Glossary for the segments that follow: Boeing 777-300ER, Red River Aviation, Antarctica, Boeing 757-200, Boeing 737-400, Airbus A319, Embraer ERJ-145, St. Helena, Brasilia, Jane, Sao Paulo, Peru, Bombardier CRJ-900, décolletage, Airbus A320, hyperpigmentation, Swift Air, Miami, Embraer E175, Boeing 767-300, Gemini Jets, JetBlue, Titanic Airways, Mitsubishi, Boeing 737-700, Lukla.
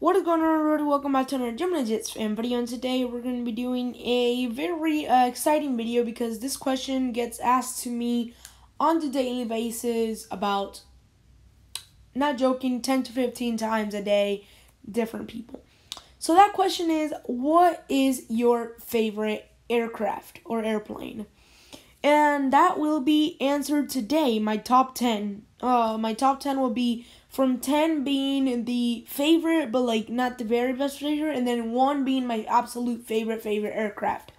What is going on, everybody? Welcome back to another Gemini Jets fan video, and today we're going to be doing a very exciting video because this question gets asked to me on the daily basis about, not joking, 10 to 15 times a day, different people. So that question is, what is your favorite aircraft or airplane? And that will be answered today, my top 10. My top 10 will be from 10 being the favorite, but like not the very best favorite, and then 1 being my absolute favorite aircraft.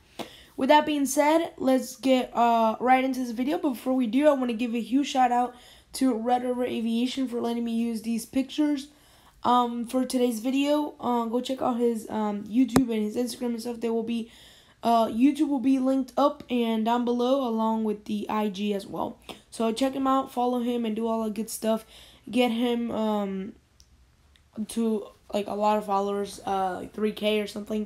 With that being said, let's get right into this video. Before we do, I want to give a huge shout out to Red River Aviation for letting me use these pictures for today's video. Go check out his YouTube and his Instagram and stuff. They will be YouTube will be linked up and down below, along with the IG as well. So check him out, follow him, and do all the good stuff. Get him to like a lot of followers, like 3K or something,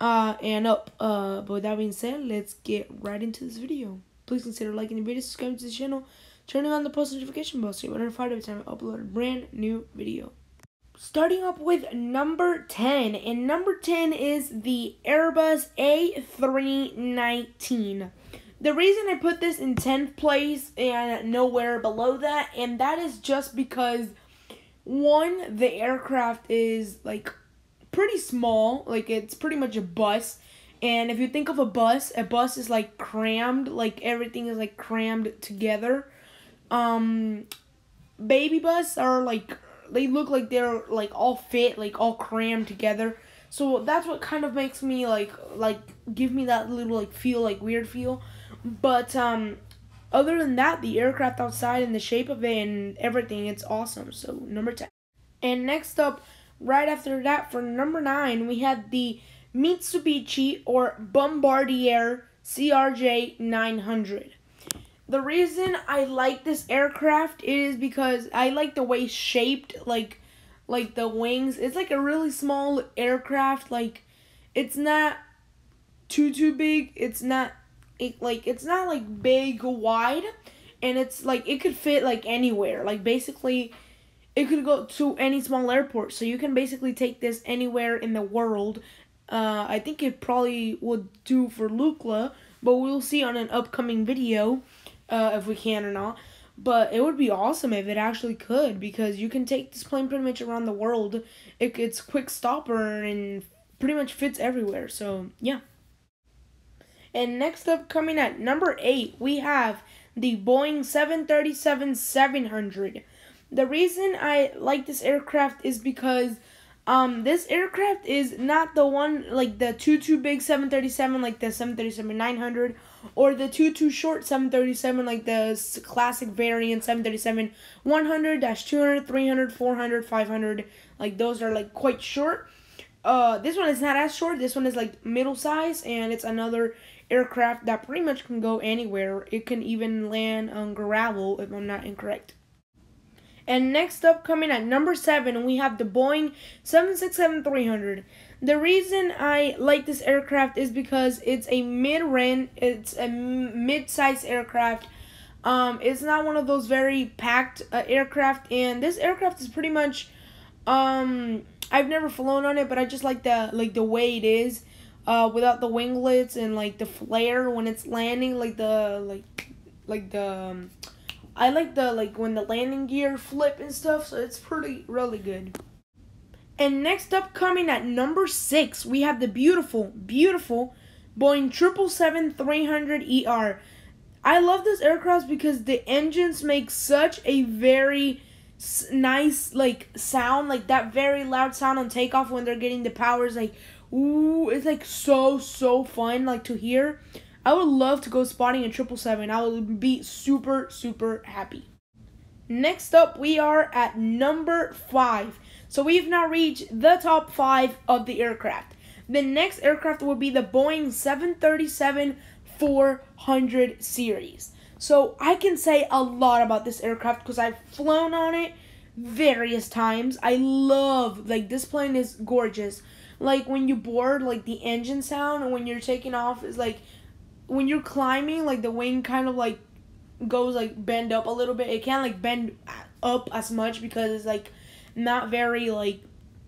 and up. But with that being said, let's get right into this video. Please consider liking the video, subscribing to the channel, turning on the post notification bell so you're notified every time I upload a brand new video. Starting up with number 10, and number 10 is the Airbus A319. The reason I put this in 10th place and nowhere below that, and that is just because, one, the aircraft is like pretty small, like it's pretty much a bus. And if you think of a bus is like crammed, like everything is like crammed together. Baby bus are like, they look like they're like all fit, like all crammed together. So that's what kind of makes me like give me that little like feel, like weird feel. But other than that, the aircraft outside and the shape of it and everything, it's awesome. So number 10. And next up, right after that, for number 9, we have the Mitsubishi or Bombardier CRJ-900. The reason I like this aircraft is because I like the way it's shaped, like the wings. It's like a really small aircraft, like it's not too big. It's not like big wide, and it's like it could fit like anywhere. Like basically it could go to any small airport, so you can basically take this anywhere in the world. I think it probably would do for Lukla, but we'll see on an upcoming video if we can or not. But it would be awesome if it actually could, because you can take this plane pretty much around the world. It's quick stopper and pretty much fits everywhere, so yeah. And next up, coming at number 8, we have the Boeing 737-700. The reason I like this aircraft is because this aircraft is not the one, like the too big 737, like the 737-900, or the too short 737, like the classic variant 737-100, -200, 300, 400, 500. Like those are like quite short. This one is not as short. This one is like middle size, and it's another aircraft that pretty much can go anywhere. It can even land on gravel, if I'm not incorrect. And next up, coming at number 7, we have the Boeing 767-300. The reason I like this aircraft is because it's a mid-size aircraft. It's not one of those very packed aircraft, and this aircraft is pretty much. I've never flown on it, but I just like the way it is, without the winglets and like the flare when it's landing, I like the when the landing gear flip and stuff. So it's pretty really good. And next up, coming at number 6, we have the beautiful Boeing 777-300ER. I love this aircraft because the engines make such a very nice like sound, like that very loud sound on takeoff when they're getting the powers, like ooh, it's like so fun like to hear. I would love to go spotting a 777. I would be super happy. Next up, we are at number 5. So we've now reached the top 5 of the aircraft. The next aircraft will be the Boeing 737-400 series. So I can say a lot about this aircraft because I've flown on it various times. I love, like this plane is gorgeous. Like when you board, like the engine sound, and when you're taking off is like, when you're climbing, like the wing kind of like goes like bend up a little bit. It can't like bend up as much because it's like not very like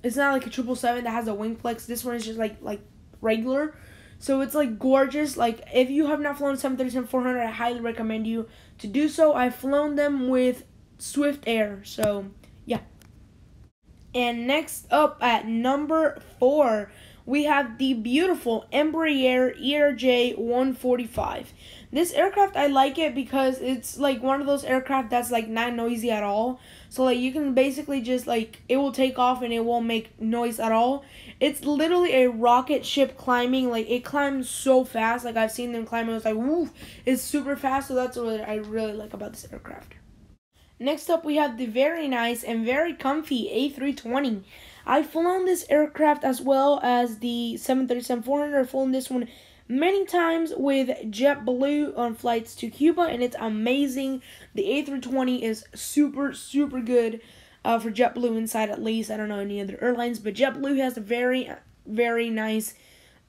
It's not like a 777 that has a wing flex. This one is just like regular. So it's like gorgeous. Like if you have not flown 737-400, I highly recommend you to do so. I've flown them with Swift Air. So yeah. And next up at number 4, we have the beautiful Embraer ERJ-145. This aircraft, I like it because it's like one of those aircraft that's like not noisy at all. So like you can basically just like, it will take off and it won't make noise at all. It's literally a rocket ship climbing. Like it climbs so fast. Like I've seen them climb and it's like woof. It's super fast. So that's what I really like about this aircraft. Next up, we have the very nice and very comfy A320. I've flown this aircraft as well as the 737-400. I've flown this one many times with JetBlue on flights to Cuba, and it's amazing. The A320 is super good for JetBlue inside, at least. I don't know any other airlines, but JetBlue has a very nice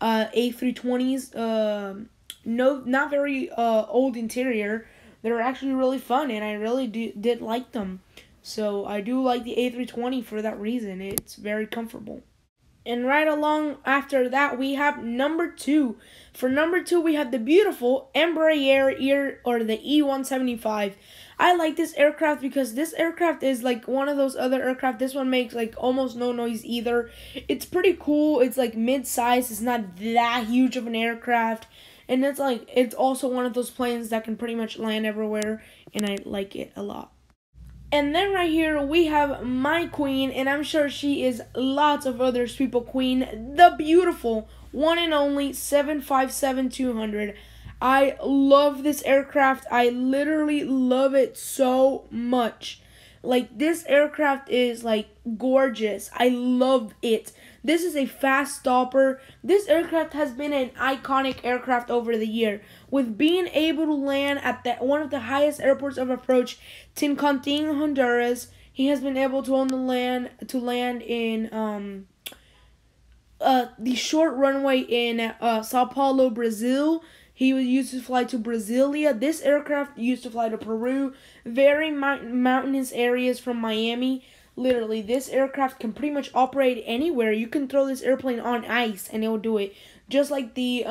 A320s. No, not very old interior. They're actually really fun, and I really did like them. So I do like the A320 for that reason. It's very comfortable. And right along after that, we have number 2. For number 2, we have the beautiful Embraer the E175. I like this aircraft because this aircraft is like one of those other aircraft. This one makes like almost no noise either. It's pretty cool. It's like mid-size. It's not that huge of an aircraft. And it's like, it's also one of those planes that can pretty much land everywhere. And I like it a lot. And then right here, we have my queen, and I'm sure she is lots of other people's queen, the beautiful, one and only 757-200. I love this aircraft. I literally love it so much. Like, this aircraft is, like, gorgeous. I love it. This is a fast stopper. This aircraft has been an iconic aircraft over the year, with being able to land at one of the highest airports of approach, Tincontin, Honduras. He has been able to land in the short runway in Sao Paulo, Brazil. He used to fly to Brasilia. This aircraft used to fly to Peru. Very mountainous areas from Miami. Literally, this aircraft can pretty much operate anywhere. You can throw this airplane on ice and it will do it. Just like the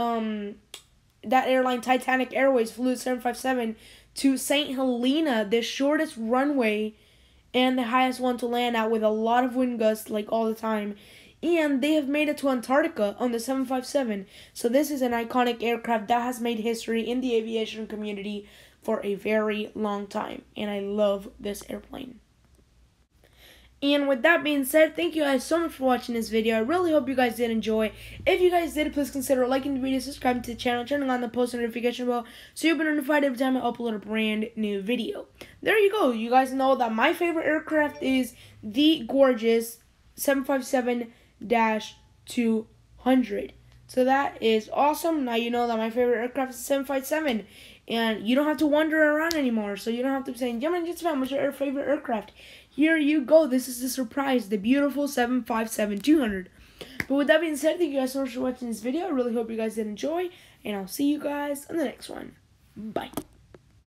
that airline Titanic Airways flew the 757 to St. Helena, the shortest runway and the highest one to land at with a lot of wind gusts like all the time. And they have made it to Antarctica on the 757. So this is an iconic aircraft that has made history in the aviation community for a very long time. And I love this airplane. And with that being said, thank you guys so much for watching this video. I really hope you guys did enjoy. If you guys did, please consider liking the video, subscribing to the channel, turning on the post notification bell so you'll be notified every time I upload a brand new video. There you go. You guys know that my favorite aircraft is the gorgeous 757-200. So that is awesome. Now you know that my favorite aircraft is 757. And you don't have to wander around anymore. So you don't have to be saying, Gemini Jets fan, what's your favorite aircraft? Here you go. This is the surprise, the beautiful 757-200. But with that being said, thank you guys so much for watching this video. I really hope you guys did enjoy. And I'll see you guys on the next one. Bye.